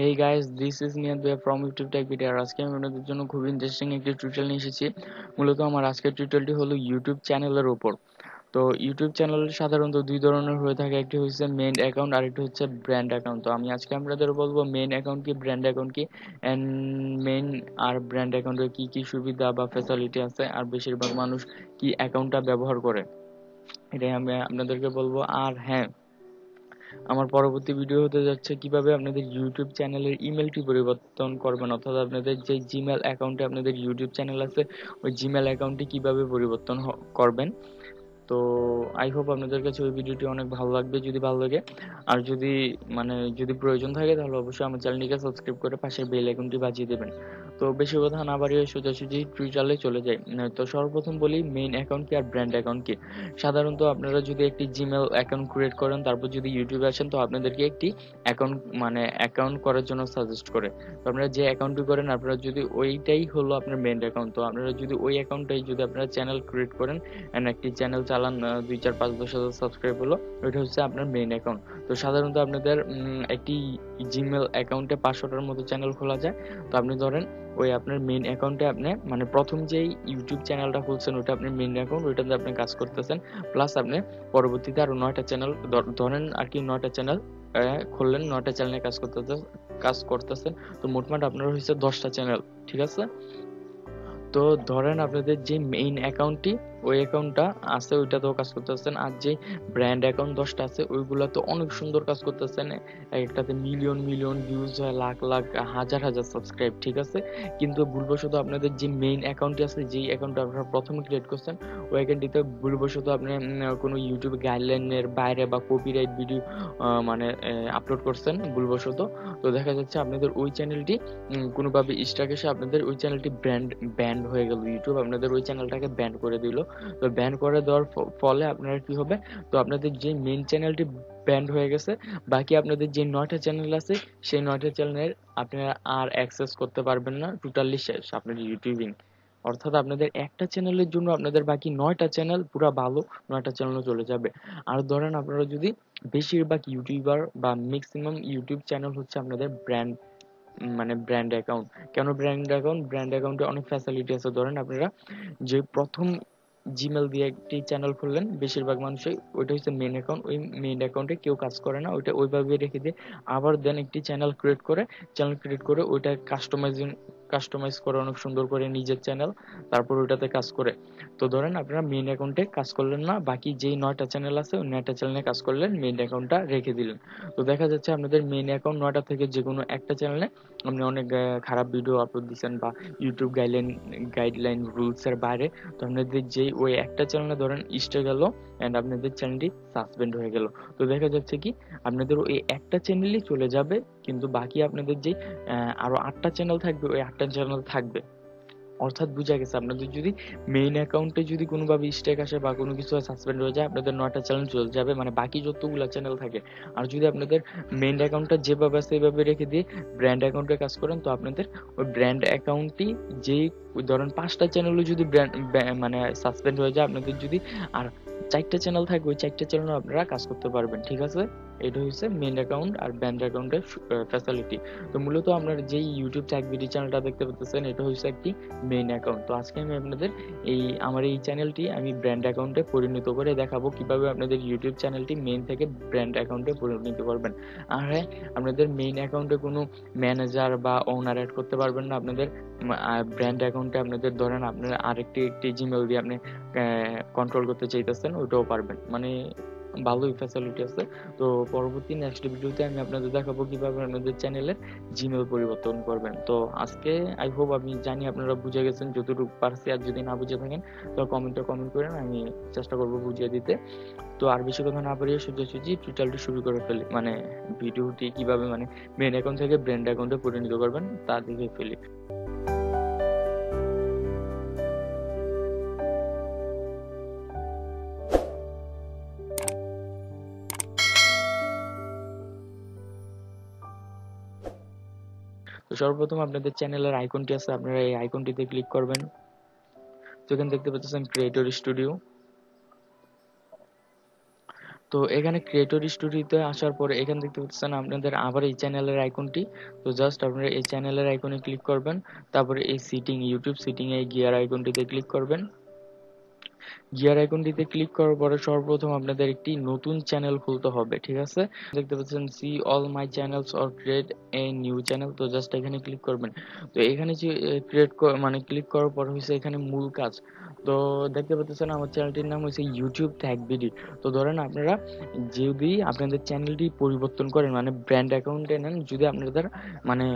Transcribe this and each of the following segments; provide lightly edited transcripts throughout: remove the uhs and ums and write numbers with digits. Hey guys, this is Niyadwe from YouTube TecH BD. আজকে আমি আপনাদের জন্য খুব ইন্টারেস্টিং একটি টিউটোরিয়াল নিয়ে এসেছি। মূলত আমার আজকের টিউটোরিয়ালটি হলো ইউটিউব চ্যানেলের উপর। তো ইউটিউব চ্যানেল সাধারণত দুই ধরনের হয়ে থাকে, একটি হচ্ছে মেইন অ্যাকাউন্ট আর একটি হচ্ছে ব্র্যান্ড অ্যাকাউন্ট। তো আমি আজকে আপনাদের বলবো মেইন অ্যাকাউন্ট কি, ব্র্যান্ড অ্যাকাউন্ট কি, এন্ড মেইন আর ব্র্যান্ড অ্যাকাউন্টের কি কি সুবিধা বা ফ্যাসিলিটি আছে, আর বেশিরভাগ মানুষ কি অ্যাকাউন্টটা ব্যবহার করে, এটাই আমি আপনাদেরকে বলবো। আর হ্যাঁ, আমার পরবর্তী ভিডিও হতে যাচ্ছে কিভাবে আপনাদের ইউটিউব চ্যানেলের ইমেলটি পরিবর্তন করবেন, অর্থাৎ আপনাদের যে জিমেল অ্যাকাউন্টে আপনাদের ইউটিউব চ্যানেল আছে ওই জিমেল অ্যাকাউন্টটি কিভাবে পরিবর্তন করবেন। তো আই হোপ আপনাদের কাছে ওই ভিডিওটি অনেক ভালো লাগবে। যদি ভালো লাগে আর যদি প্রয়োজন থাকে তাহলে অবশ্যই আমার চ্যানেলটিকে সাবস্ক্রাইব করে পাশের বেল আইকনটি বাজিয়ে দেবেন। তো বেশি কথা না বাড়িয়ে সোজাসুজি টিউটোরিয়ালে চলে যাই। তো সর্বপ্রথম বলি মেইন অ্যাকাউন্ট কি আর ব্র্যান্ড অ্যাকাউন্ট কি। সাধারণত আপনারা যদি একটি জিমেল অ্যাকাউন্ট ক্রিয়েট করেন, তারপর যদি ইউটিউবে আসেন, তো আপনাদেরকে একটি অ্যাকাউন্ট করার জন্য সাজেস্ট করে। তো আপনারা যে অ্যাকাউন্টটি করেন আপনারা যদি ওইটাই হলো আপনার মেইন অ্যাকাউন্ট, তো আপনারা যদি ওই অ্যাকাউন্টটাই যদি আপনারা চ্যানেল ক্রিয়েট করেন অ্যান্ড একটি চ্যানেল চালান 2-4-5-10,000 সাবস্ক্রাইব হলো, ওইটা হচ্ছে আপনার মেইন অ্যাকাউন্ট। তো সাধারণত আপনাদের একটি জিমেল অ্যাকাউন্টে 500টার মতো চ্যানেল খোলা যায়। তো আপনি ধরেন ওই আপনার মেইন অ্যাকাউন্টে আপনি প্রথম যেই ইউটিউব চ্যানেলটা খুলছেন ওটা আপনার মেইন অ্যাকাউন্ট, ওইটাতে আপনি কাজ করতেছেন, প্লাস আপনি পরবর্তীতে আরো 9টা চ্যানেল ধরেন আর কি 9টা চ্যানেল খুললেন, 9টা চ্যানেলে কাজ করতেছেন। তো মোটমাট আপনার হচ্ছে 10টা চ্যানেল, ঠিক আছে। তো ধরেন আপনাদের যে মেইন অ্যাকাউন্টটি ওই অ্যাকাউন্টটা আছে ওইটাতেও কাজ করতেছেন, আর যে ব্র্যান্ড অ্যাকাউন্ট 10টা আছে ওইগুলা তো অনেক সুন্দর কাজ করতেছেন, একটাতে মিলিয়ন মিলিয়ন ভিউজ হয়, লাখ লাখ হাজার হাজার সাবস্ক্রাইব, ঠিক আছে। কিন্তু ভুলবশত আপনাদের যে মেইন অ্যাকাউন্টটি আছে, যেই অ্যাকাউন্টটা আপনারা প্রথমে ক্রিয়েট করছেন, ওই অ্যাকাউন্টটিতে ভুলবশত আপনি কোনো ইউটিউব গাইডলাইনের বাইরে বা কপিরাইট ভিডিও আপলোড করছেন ভুলবশত। তো দেখা যাচ্ছে আপনাদের ওই চ্যানেলটি কোনোভাবে স্ট্রাক এসে আপনাদের ওই চ্যানেলটি ব্যান্ড হয়ে গেল, ইউটিউব আপনাদের ওই চ্যানেলটাকে ব্যান্ড করে দিল। তো ব্যান করে দেওয়ার ফলে আপনার কি হবে, তো আপনাদের যে মেইন চ্যানেলটি ব্যান্ড হয়ে গেছে, বাকি আপনাদের যে 9টা চ্যানেল আছে সেই 9টা চ্যানেলের আপনারা আর অ্যাক্সেস করতে পারবেন না, টোটালি শেষ আপনার ইউটিউবিং। অর্থাৎ আপনাদের একটা চ্যানেলের জন্য আপনাদের বাকি 9টা চ্যানেল পুরা ভালো 9টা চ্যানেলও চলে যাবে। আর ধরেন আপনারা যদি বেশিরভাগ ইউটিউবার বা ম্যাক্সিমাম ইউটিউব চ্যানেল হচ্ছে আপনাদের ব্র্যান্ড অ্যাকাউন্ট। কেন ব্র্যান্ড অ্যাকাউন্ট? ব্র্যান্ড অ্যাকাউন্টে অনেক ফ্যাসিলিটি আছে। ধরেন আপনারা যে প্রথম জিমেল দিয়ে একটি চ্যানেল খুললেন, বেশিরভাগ মানুষই ওইটা হচ্ছে মেইন অ্যাকাউন্ট, ওই মেইন অ্যাকাউন্টে কেউ কাজ করে না, ওইটা ওইভাবে রেখে দিয়ে আবার দেন একটি চ্যানেল ক্রিয়েট করে ওইটা কাস্টমাইজ করে অনেক সুন্দর করে নিজের চ্যানেল, তারপর ওইটাতে কাজ করে। তো ধরেন আপনারা মেইন অ্যাকাউন্টে কাজ করলেন না, বাকি যেই 9টা চ্যানেল আছে ওই 9টা চ্যানেলে কাজ করলেন, মেইন অ্যাকাউন্টটা রেখে দিলেন। তো দেখা যাচ্ছে আপনাদের মেইন অ্যাকাউন্ট 9টা থেকে যে কোনো একটা চ্যানেলে আপনি অনেক খারাপ ভিডিও আপলোড দিচ্ছেন বা ইউটিউব গাইডলাইন রুলসের বাইরে, তো আপনাদের যেই ওই একটা চ্যানেলে ধরেন ইস্টে গেল অ্যান্ড আপনাদের চ্যানেলটি সাসপেন্ড হয়ে গেল। তো দেখা যাচ্ছে কি আপনাদের ওই একটা চ্যানেলই চলে যাবে, কিন্তু বাকি আপনাদের যে আরো 8টা চ্যানেল থাকবে ওই 8টা চ্যানেল থাকবে। অর্থাৎ বুঝা গেছে আপনাদের যদি মেইন অ্যাকাউন্টে যদি কোনোভাবে স্ট্রাইক আসে বা কোনো কিছু সাসপেন্ড হয়ে যায়, আপনাদের 9টা চ্যানেল চলে যাবে, বাকি যতগুলো চ্যানেল থাকে। আর যদি আপনাদের মেইন অ্যাকাউন্টটা যেভাবে আছে সেভাবে রেখে দিয়ে ব্র্যান্ড অ্যাকাউন্টে কাজ করেন, তো আপনাদের ওই ব্র্যান্ড অ্যাকাউন্টটি যেই ধরেন 5টা চ্যানেলও যদি সাসপেন্ড হয়ে যায়, আপনাদের যদি আর 4টা চ্যানেল থাকে ওই 4টা চ্যানেলও আপনারা কাজ করতে পারবেন, ঠিক আছে। এটা হচ্ছে মেইন অ্যাকাউন্ট আর ব্র্যান্ড অ্যাকাউন্টের ফ্যাসিলিটি। তো মূলত আপনার যেই ইউটিউব TecH BD চ্যানেলটা দেখতে পাচ্ছেন এটা হচ্ছে একটি মেইন অ্যাকাউন্ট। তো আজকে আমি আপনাদের আমার এই চ্যানেলটি আমি ব্র্যান্ড অ্যাকাউন্টে পরিণত করে দেখাবো, কিভাবে আপনাদের ইউটিউব চ্যানেলটি মেইন থেকে ব্র্যান্ড অ্যাকাউন্টে পরিণত করবেন। আর হ্যাঁ, আপনাদের মেইন অ্যাকাউন্টে কোনো ম্যানেজার বা ওনার অ্যাড করতে পারবেন না। আপনাদের ব্র্যান্ড অ্যাকাউন্টে আপনাদের ধরেন আপনার আরেকটি জিমেল দিয়ে আপনি কন্ট্রোল করতে চাইতেছেন, ওইটাও পারবেন, ভালোই ফ্যাসিলিটি আছে। তো পরবর্তী নেক্সট ভিডিওতে আমি আপনাদের দেখাবো কিভাবে আপনাদের চ্যানেলের জিমেল পরিবর্তন করবেন। তো আজকে আই হোপ আমি জানি আপনারা বুঝে গেছেন যতটুকু পারছি, আর যদি না বুঝে থাকেন তো কমেন্ট করেন, আমি চেষ্টা করবো বুঝিয়ে দিতে। তো আর বেশি কথা না পারিয়ে সোজাসুজি টিউটোরিয়ালটি শুরু করে ফেলি, ভিডিওটি কিভাবে মেইন অ্যাকাউন্ট থেকে ব্র্যান্ড অ্যাকাউন্টে পরিণত করবেন তা দেখে ফেলি। তো সর্বপ্রথম আপনাদের চ্যানেলের আইকনটি আছে, আপনারা এই আইকনটিতে ক্লিক করবেন। তো এখানে দেখতে পাচ্ছেন ক্রিয়েটর স্টুডিও। তো এখানে ক্রিয়েটর স্টুডিওতে আসার পরে এখানে দেখতে পাচ্ছেন আপনাদের আবার এই চ্যানেলের আইকনটি তো জাস্ট আপনারা এই চ্যানেলের আইকনে ক্লিক করবেন তারপরে এই সিটিং ইউটিউব সিটিং এ গিয়ার আইকনটিতে ক্লিক করবেন গিয়ার আইকনটিতে ক্লিক করার পরে সর্বপ্রথম আপনাদের একটি নতুন চ্যানেল খুলতে হবে ঠিক আছে দেখতে পাচ্ছেন see all my channels or create a new channel তো জাস্ট এখানে ক্লিক করবেন তো এখানে যে ক্রিয়েট মানে ক্লিক করার পর হইছে এখানে মূল কাজ তো দেখতে পাচ্ছেন আমার চ্যানেলটির নাম হইছে YouTube TecH BD তো ধরেন আপনারা যদি আপনাদের চ্যানেলটি পরিবর্তন করেন মানে ব্র্যান্ড অ্যাকাউন্টে নেন যদি আপনাদের মানে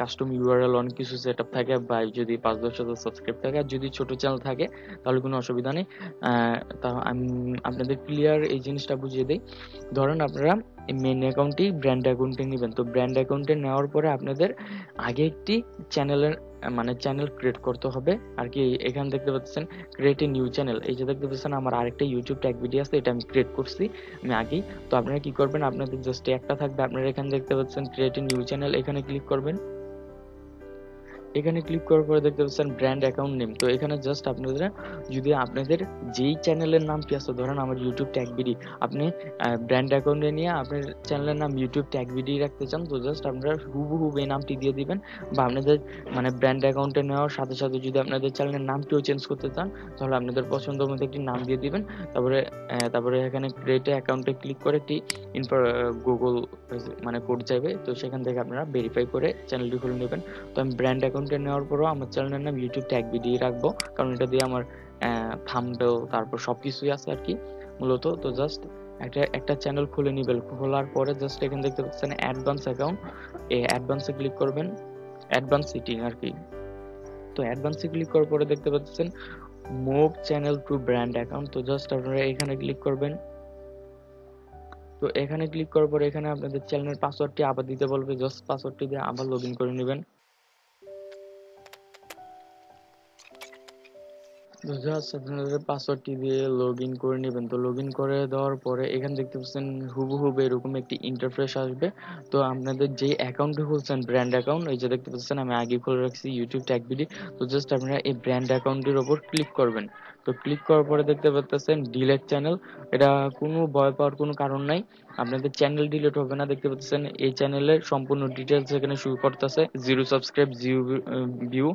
কাস্টম ইউআরএল অন কিছু সেটআপ থাকে বা যদি 5-10,000 সাবস্ক্রাইব থাকে যদি ছোট চ্যানেল থাকে তাহলে কোনো অসুবিধা নেই তা আমি আপনাদের ক্লিয়ার এই জিনিসটা বুঝিয়ে দেই ধরেন আপনারা মেইন অ্যাকাউন্টটি ব্র্যান্ড অ্যাকাউন্টে নেবেন তো ব্র্যান্ড অ্যাকাউন্টে নেওয়ার পরে আপনাদের আগে একটি চ্যানেলের মানে চ্যানেল ক্রিয়েট করতে হবে আর কি এখান দেখতে পাচ্ছেন ক্রিয়েট এ নিউ চ্যানেল এই যে দেখতে পাচ্ছেন আমার আরেকটা ইউটিউব ট্যাগ ভিডিও আছে এটা আমি ক্রিয়েট করছি আমি আগে তো আপনারা কি করবেন আপনাদের জাস্ট একটা থাকবে আপনারা এখান দেখতে পাচ্ছেন ক্রিয়েট এ নিউ চ্যানেল এখানে ক্লিক করবেন এখানে ক্লিক করার পরে দেখতে পাচ্ছেন ব্র্যান্ড অ্যাকাউন্ট নেম তো এখানে জাস্ট আপনারা যদি আপনাদের যেই চ্যানেলের নাম কি আছে ধরেন আমার ইউটিউব ট্যাগ ভিডি আপনি ব্র্যান্ড অ্যাকাউন্টে নিয়ে আপনার চ্যানেলের নাম ইউটিউব ট্যাগ ভিডি রাখতে চান তো জাস্ট আপনারা হুবহু এই নামটি দিয়ে দিবেন বা আপনাদের মানে ব্র্যান্ড অ্যাকাউন্টে নেওয়ার সাথে সাথে যদি আপনাদের চ্যানেলের নামটিও চেঞ্জ করতে চান তাহলে আপনাদের পছন্দ মতো একটি নাম দিয়ে দিবেন তারপরে এখানে ক্রিয়েট অ্যাকাউন্টে ক্লিক করে একটি গুগল মানে কোড চাইবে তো সেখান থেকে আপনারা ভেরিফাই করে চ্যানেলটি খুলে নেবেন তো আমি ব্র্যান্ড নেওয়ার পরও আমার চ্যানেলের নাম ইউটিউব ট্যাগ ভিডিও রাখবো কারণ এটা দিয়ে আমার থাম্বনেল তারপর সবকিছুই আছে আর কি মূলত তো জাস্ট একটা চ্যানেল খুলে নেবেন খোলার পরে জাস্ট এখানে দেখতে পাচ্ছেন অ্যাডভান্স অ্যাকাউন্ট এই অ্যাডভান্সে ক্লিক করবেন অ্যাডভান্স সিটিং আর কি তো অ্যাডভান্সে ক্লিক করার পরে দেখতে পাচ্ছেন move channel to brand account তো জাস্ট আপনারা এখানে ক্লিক করবেন তো এখানে ক্লিক করার পরে এখানে আপনাদের চ্যানেলের পাসওয়ার্ডটি আবার দিতে বলবে জাস্ট পাসওয়ার্ডটি দিয়ে আবার লগইন করে নেবেন তো জাস্ট আপনাদের পাসওয়ার্ডটি দিয়ে লগইন করে নেবেন তো লগইন করে দেওয়ার পরে এখানে দেখতে পাচ্ছেন হুবহুব এরকম একটি ইন্টারফেস আসবে তো আপনাদের যে অ্যাকাউন্টে খুলছেন ব্র্যান্ড অ্যাকাউন্ট এই যে দেখতে পাচ্ছেন আমি আগে খুলে রাখছি ইউটিউব ট্যাগ ভিডি তো জাস্ট আপনারা এই ব্র্যান্ড অ্যাকাউন্টের ওপর ক্লিক করবেন তো ক্লিক করার পরে দেখতে পাচ্ছেন ডিলেট চ্যানেল এটা কোনো ভয় পাওয়ার কোনো কারণ নাই আপনাদের চ্যানেল ডিলেট হবে না দেখতে পাচ্ছেন এই চ্যানেলের সম্পূর্ণ ডিটেইলস এখানে শো করতেছে 0 সাবস্ক্রাইব 0 ভিউ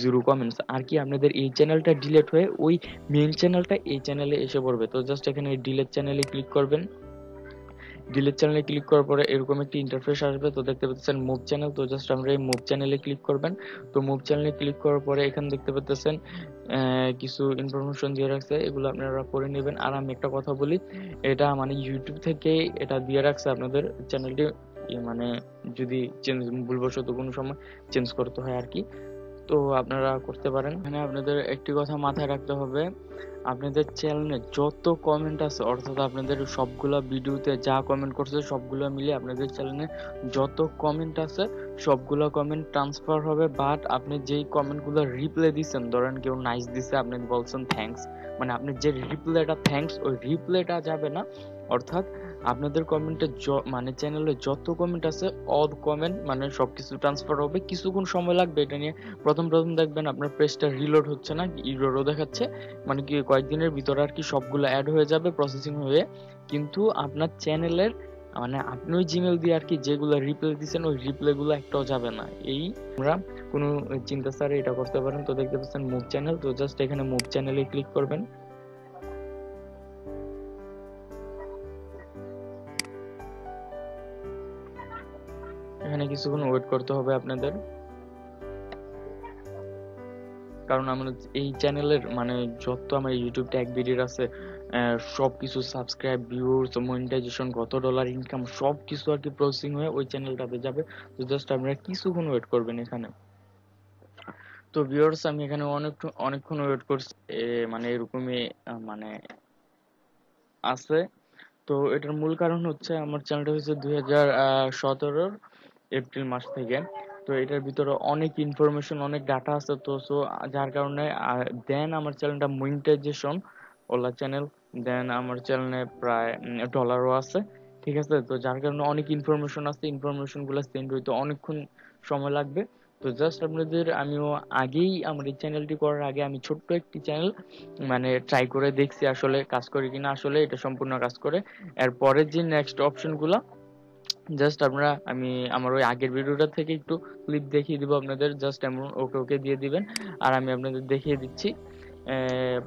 0 কমেন্টস আর কি আপনাদের এই চ্যানেলটা ডিলেট হয়ে ওই মেইন চ্যানেলটা এই চ্যানেলে এসে পড়বে তো জাস্ট এখানে ডিলেট চ্যানেলে ক্লিক করবেন ডিলেট চ্যানেলে ক্লিক করার পরে এরকম একটি ইন্টারফেস আসবে তো দেখতে পাচ্ছেন মুভ চ্যানেল তো জাস্ট আমরা এই মুভ চ্যানেলে ক্লিক করবেন তো মুভ চ্যানেলে ক্লিক করার পরে এখানে দেখতে পাচ্ছেন কিছু ইনফরমেশন দিয়ে রাখছে এগুলো আপনারা পড়ে নেবেন আর আমি একটা কথা বলি এটা মানে ইউটিউব থেকে এটা দিয়ে রাখছে আপনাদের চ্যানেলটি মানে যদি চেঞ্জ ভুলবশত কোনো সময় চেঞ্জ করতে হয় আর কি তো আপনারা করতে পারেন এখানে আপনাদের একটি কথা মাথায় রাখতে হবে আপনাদের চ্যানেলে যত কমেন্ট আছে অর্থাৎ আপনাদের সবগুলা ভিডিওতে যা কমেন্ট করছে সবগুলো মিলে আপনাদের চ্যানেলে যত কমেন্ট আছে সবগুলো কমেন্ট ট্রান্সফার হবে বাট আপনি যেই কমেন্টগুলো রিপ্লাই দিচ্ছেন ধরেন কেউ নাইস দিছে আপনি বলছেন থ্যাঙ্কস মানে আপনি যে রিপ্লাইটা থ্যাঙ্কস ওই রিপ্লাইটা যাবে না অর্থাৎ আপনাদের কমেন্টে মানে চ্যানেলে যত কমেন্ট আছে অল কমেন্ট মানে সবকিছু ট্রান্সফার হবে কিছুক্ষণ সময় লাগবে এটা নিয়ে প্রথম দেখবেন আপনার পেজটা রিলোড হচ্ছে না ইররও দেখাচ্ছে মানে কি কয়েকদিনের ভিতরে আর কি সবগুলো অ্যাড হয়ে যাবে প্রসেসিং হয়ে কিন্তু আপনার চ্যানেলের মানে আপনি ওই জিমেল দিয়ে আর কি যেগুলো রিপ্লাই দিচ্ছেন ওই রিপ্লাইগুলো একটাও যাবে না এই আমরা কোনো চিন্তা ছাড়া এটা করতে পারেন তো দেখতে পাচ্ছেন মুভ চ্যানেল তো জাস্ট এখানে মুভ চ্যানেলে ক্লিক করবেন এখানে কিছুক্ষণ ওয়েট করতে হবে আপনাদের কারণ আমরা এই চ্যানেলের মানে যত আমার ইউটিউব ট্যাগ ভিডিও আছে সবকিছু সাবস্ক্রাইব ভিউজ মনিটাইজেশন কত ডলার ইনকাম সবকিছু আর কি প্রসেসিং হয়ে ওই চ্যানেলটাতে যাবে তো জাস্ট আপনারা কিছুক্ষণ ওয়েট করবেন এখানে তো ভিউয়ার্স আমি এখানে অনেকক্ষণ ওয়েট করছি মানে এরকমই মানে আছে তো এটার মূল কারণ হচ্ছে আমার চ্যানেলটা হয়েছে 2017-র এপ্রিল মাস থেকে তো এটার ভিতরে অনেক ইনফরমেশন অনেক ডাটা আছে তো সো যার কারণে দেন আমার চ্যানেলটা মনিটাইজেশন ওলা চ্যানেল দেন আমার চ্যানেলে প্রায় ডলারও আছে ঠিক আছে তো যার কারণে অনেক ইনফরমেশন আছে ইনফরমেশনগুলো সেন্ড হইতে অনেকক্ষণ সময় লাগবে তো জাস্ট আপনাদের আমিও আগেই আমার এই চ্যানেলটি করার আগে আমি ছোট্ট একটি চ্যানেল মানে ট্রাই করে দেখছি আসলে কাজ করে কিনা, আসলে এটা সম্পূর্ণ কাজ করে। এরপরে যে নেক্সট অপশনগুলো জাস্ট আপনারা আমি আমার ওই আগের ভিডিওটা থেকে একটু ক্লিপ দেখিয়ে দিব আপনাদের, জাস্ট এমন ওকে ওকে দিয়ে দিবেন আর আমি আপনাদের দেখিয়ে দিচ্ছি।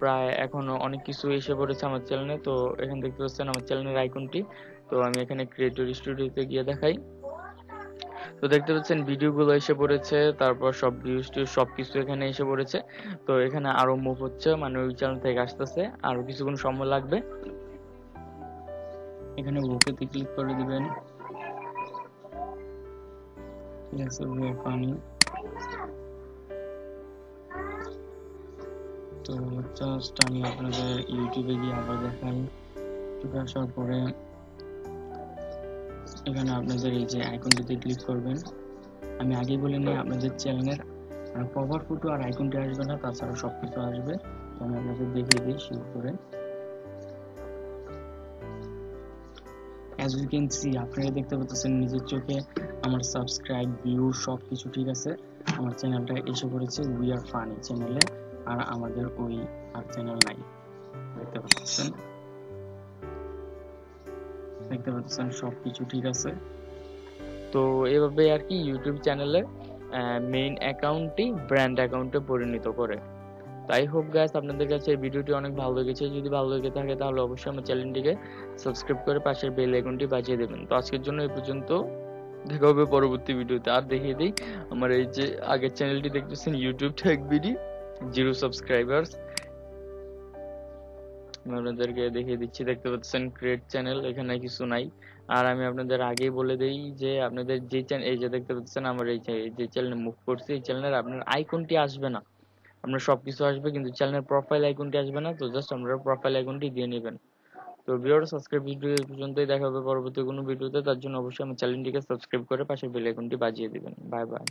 প্রায় এখনো অনেক কিছু এসে পড়েছে আমার চ্যানেলে, তো এখানে দেখতে পাচ্ছেন আমার চ্যানেলের আইকনটি। তো আমি এখানে ক্রিয়েটর স্টুডিওতে গিয়ে দেখাই, তো দেখতে পাচ্ছেন ভিডিওগুলো এসে পড়েছে, তারপর সব ভিউজ টিউজ সবকিছু এখানে এসে পড়েছে। তো এখানে আরো মুভ হচ্ছে মানে ওই চ্যানেল থেকে আসতেছে, আরো কিছুক্ষণ সময় লাগবে। এখানে ওকেতে ক্লিক করে দিবেন। তো জাস্ট আমি আপনাদের ইউটিউবে গিয়ে আবার দেখাই, চলে আসার পরে এখানে আপনাদের এই যে আইকনটিতে ক্লিক করবেন। আমি আগে বলে নিই আপনাদের চ্যানেলের কভার ফটো আর আইকনটি আসবে না, তাছাড়া সব কিছু আসবে। তো আমি আপনাদের দেখিয়ে দিই শুরু করে। As you can see, আপনারা দেখতে পাচ্ছেন নিজের চোখে আমার সাবস্ক্রাইব ভিউ সব কিছু ঠিক আছে। আমার চ্যানেলটা এসে পড়েছে উই আর ফানি চ্যানেলে, আর আমাদের ওই আর চ্যানেল নাই। দেখতে পাচ্ছেন সব কিছু ঠিক আছে। তো এভাবে আর কি ইউটিউব চ্যানেলে মেইন অ্যাকাউন্টটি ব্র্যান্ড অ্যাকাউন্টে পরিণত করে। তাই হোপ গাইস আপনাদের কাছে এই ভিডিওটি অনেক ভালো লেগেছে, যদি ভালো লেগে থাকে তাহলে অবশ্যই আমার চ্যানেলটিকে সাবস্ক্রাইব করে পাশের বেল আইকনটি বাজিয়ে দেবেন। তো আজকের জন্য এই পর্যন্ত, দেখা হবে পরবর্তী ভিডিওতে। আর দেখিয়ে দিই আমার এই যে আগের চ্যানেলটি দেখতেছেন ইউটিউব টেক বিডি, 0 সাবস্ক্রাইবার্স। আমি আপনাদেরকে দেখিয়ে দিচ্ছি, দেখতে পাচ্ছেন ক্রিয়েট চ্যানেল, এখানে কিছু নাই। আর আমি আপনাদের আগেই বলে দেই যে আপনাদের যে চ্যানেল এই যে দেখতে পাচ্ছেন আমার এই যে চ্যানেলে মুভ করছি, এই চ্যানেলের আপনার আইকনটি আসবে না, আপনার সবকিছু আসবে কিন্তু চ্যানেলের প্রোফাইল আইকনটি আসবে না। তো জাস্ট আমরা প্রোফাইল আইকনটি দিয়ে নেবেন। তো ভিউয়ার সাবস্ক্রাইব ভিডিও এই পর্যন্তই, দেখা হবে পরবর্তী কোনো ভিডিওতে। তার জন্য অবশ্যই আমার চ্যানেলটিকে সাবস্ক্রাইব করে পাশে বেল আইকনটি বাজিয়ে দিবেন। Bye by.